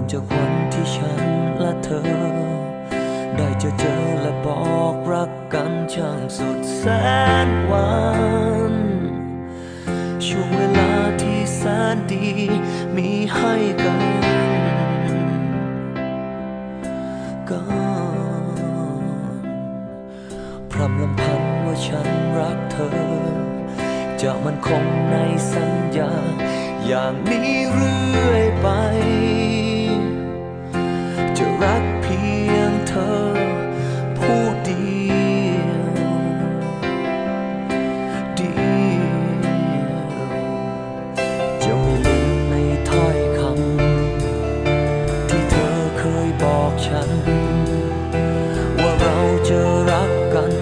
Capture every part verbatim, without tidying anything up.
มจากวันที่ฉันและเธอได้เจอเจอและบอกรักกันช่างสุดแสนหวานช่วงเวลาที่แสนดีมีให้กันก่อนพรำลำพันว่าฉันรักเธอจะมันคงในสัญญาอย่างนี้เรื่อยไปจะรักเพียงเธอผู้เดียวเดียวจะไม่ลืมในถ้อยคำที่เธอเคยบอกฉันว่าเราจะรักกัน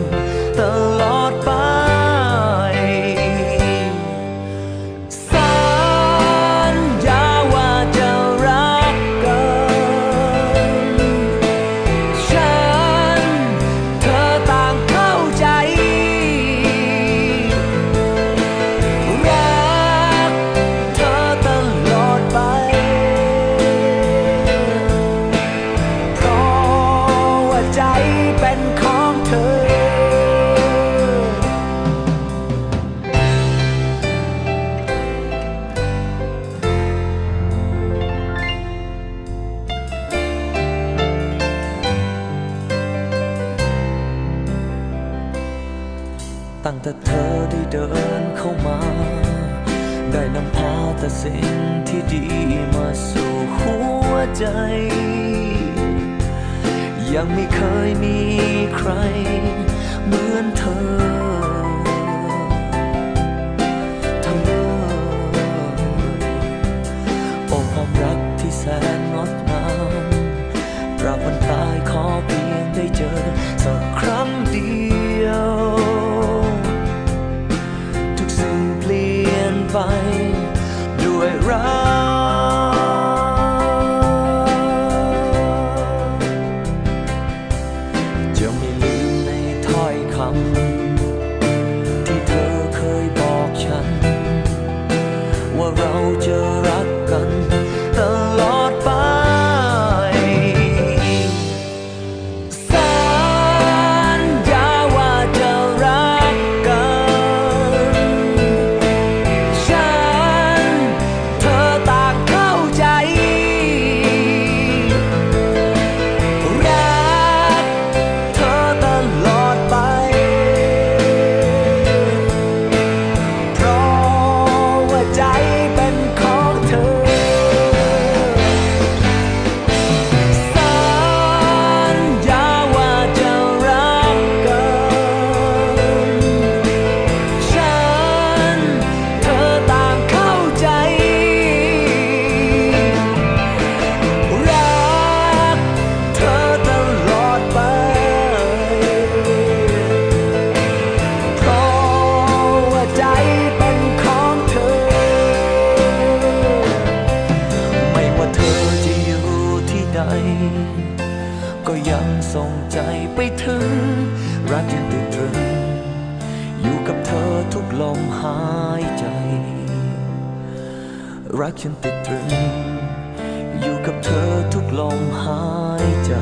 ตลอดไปตั้งแต่เธอได้เดินเข้ามาได้นำพาแต่สิ่งที่ดีมาสู่หัวใจยังไม่เคยมีใครเหมือนเธอเธอองค์ความรักที่แสนงดงามตราบวันตายขอเพียงได้เจอสักครั้งเดียวไปด้วยรักจะไม่ลืมในถ้อยคำที่เธอเคยบอกฉันว่าเราจะรักกันตลอดไปก็ยังส่งใจไปถึงรักยังติดตรึงอยู่กับเธอทุกลมหายใจรักยังติดตรึงอยู่กับเธอทุกลมหายใจ